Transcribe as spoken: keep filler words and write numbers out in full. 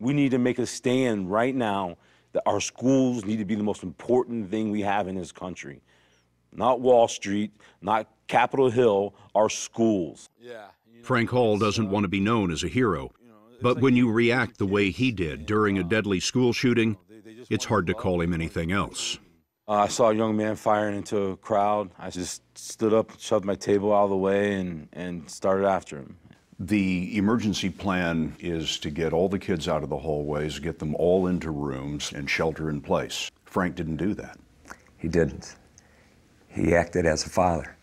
We need to make a stand right now that our schools need to be the most important thing we have in this country. Not Wall Street, not Capitol Hill, our schools. Yeah, you know, Frank Hall doesn't want to be known as a hero, but when you react the way he did during a deadly school shooting, it's hard to call him anything else. Uh, I saw a young man firing into a crowd. I just stood up, shoved my table out of the way, and, and started after him. The emergency plan is to get all the kids out of the hallways, get them all into rooms, and shelter in place. Frank didn't do that. He didn't. He acted as a father.